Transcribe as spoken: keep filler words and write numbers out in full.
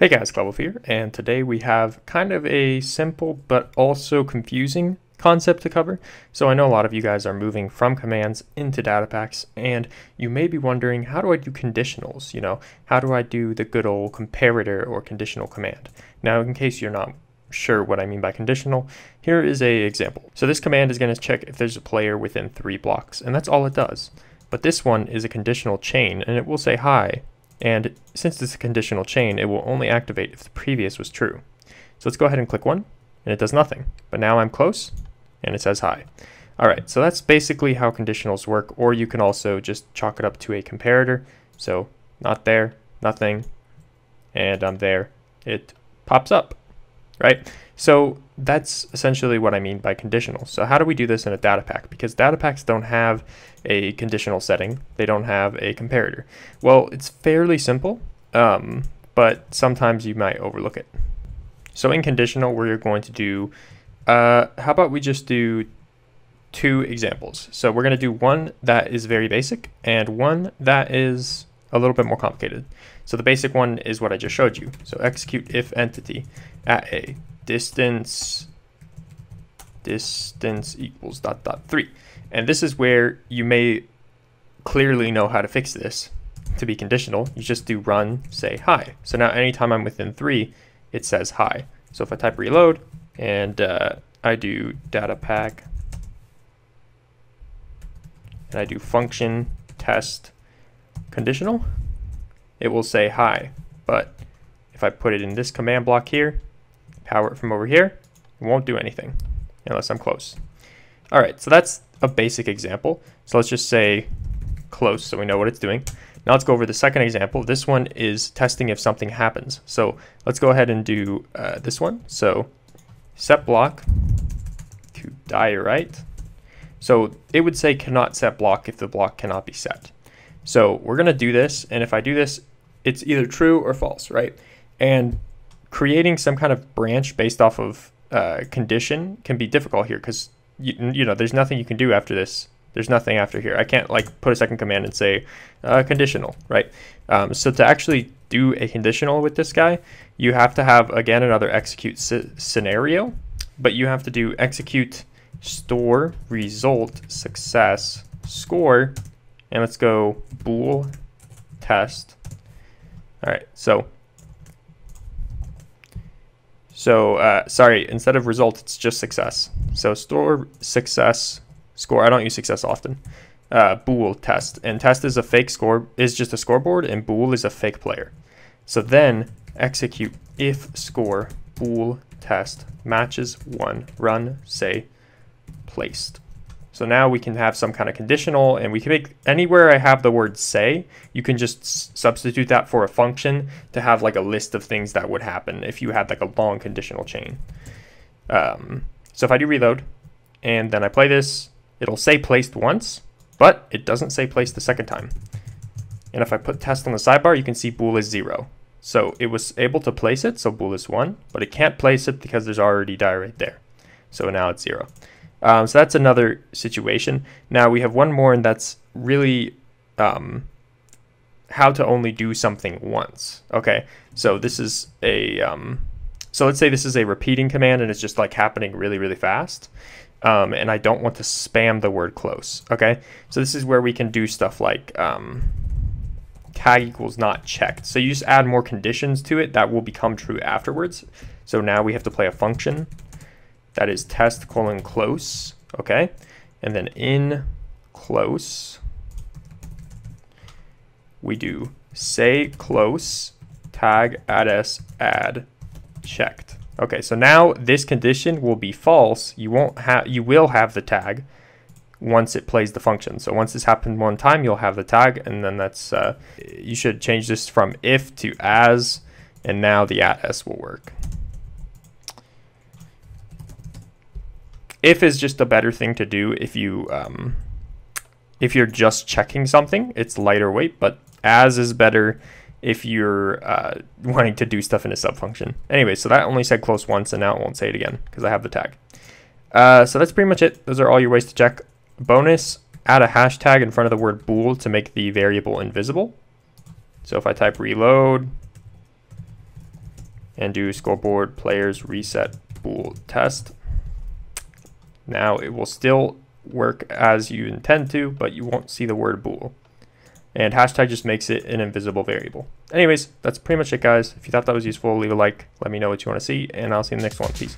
Hey guys, Cloud Wolf here, and today we have kind of a simple but also confusing concept to cover. So I know a lot of you guys are moving from commands into datapacks, and you may be wondering, how do I do conditionals? You know, how do I do the good old comparator or conditional command? Now, in case you're not sure what I mean by conditional, here is an example. So this command is going to check if there's a player within three blocks, and that's all it does. But this one is a conditional chain, and it will say hi. And since it's a conditional chain, it will only activate if the previous was true. So let's go ahead and click one, and it does nothing. But now I'm close, and it says hi. All right, so that's basically how conditionals work, or you can also just chalk it up to a comparator. So not there, nothing, and I'm there. It pops up, right? So that's essentially what I mean by conditional. So how do we do this in a data pack? Because data packs don't have a conditional setting. They don't have a comparator. Well, it's fairly simple, um, but sometimes you might overlook it. So in conditional, we're going to do, uh, how about we just do two examples? So we're going to do one that is very basic and one that is a little bit more complicated. So the basic one is what I just showed you. So execute if entity at a distance distance equals dot dot three. And this is where you may clearly know how to fix this to be conditional. You just do run, say hi. So now anytime I'm within three, it says hi. So if I type reload and uh, I do data pack and I do function test conditional, it will say hi. But if I put it in this command block here, power it from over here, it won't do anything unless I'm close. All right, so that's a basic example. So let's just say close so we know what it's doing. Now let's go over the second example. This one is testing if something happens. So let's go ahead and do uh, this one. So set block to diorite. So it would say cannot set block if the block cannot be set. So we're going to do this, and if I do this, it's either true or false, right? And creating some kind of branch based off of uh, condition can be difficult here because, you, you know, there's nothing you can do after this. There's nothing after here. I can't, like, put a second command and say uh, conditional, right? Um, so to actually do a conditional with this guy, you have to have, again, another execute scenario, but you have to do execute store result success score. And let's go bool test. All right, so so uh, sorry, instead of result, it's just success. So store success score. I don't use success often. Uh, bool test, and test is a fake score, is just a scoreboard, and bool is a fake player. So then execute if score bool test matches one, run, say placed. So now we can have some kind of conditional, and we can make, anywhere I have the word say, you can just substitute that for a function to have like a list of things that would happen if you had like a long conditional chain. Um, so if I do reload and then I play this, it'll say placed once, but it doesn't say placed the second time. And if I put test on the sidebar, you can see bool is zero. So it was able to place it, so bool is one, but it can't place it because there's already diorite there. So now it's zero. Um, so that's another situation. Now we have one more, and that's really um, how to only do something once. Okay, so this is a, um, so let's say this is a repeating command, and it's just like happening really, really fast. Um, and I don't want to spam the word close. Okay, so this is where we can do stuff like um, tag equals not checked. So you just add more conditions to it that will become true afterwards. So now we have to play a function that is test colon close, okay? And then in close, we do say close tag add s add checked. Okay, so now this condition will be false. You won't have, you will have the tag once it plays the function. So once this happened one time, you'll have the tag, and then that's, uh, you should change this from if to as, and now the at s will work. If is just a better thing to do if you um, if you're just checking something. It's lighter weight, but as is better if you're uh, wanting to do stuff in a sub function. Anyway, so that only said close once, and now it won't say it again because I have the tag. Uh, so that's pretty much it. Those are all your ways to check. Bonus: add a hashtag in front of the word bool to make the variable invisible. So if I type reload and do scoreboard players reset bool test. Now it will still work as you intend to, but you won't see the word bool. And hashtag just makes it an invisible variable. Anyways, that's pretty much it, guys. If you thought that was useful, leave a like, let me know what you want to see, and I'll see you in the next one. Peace.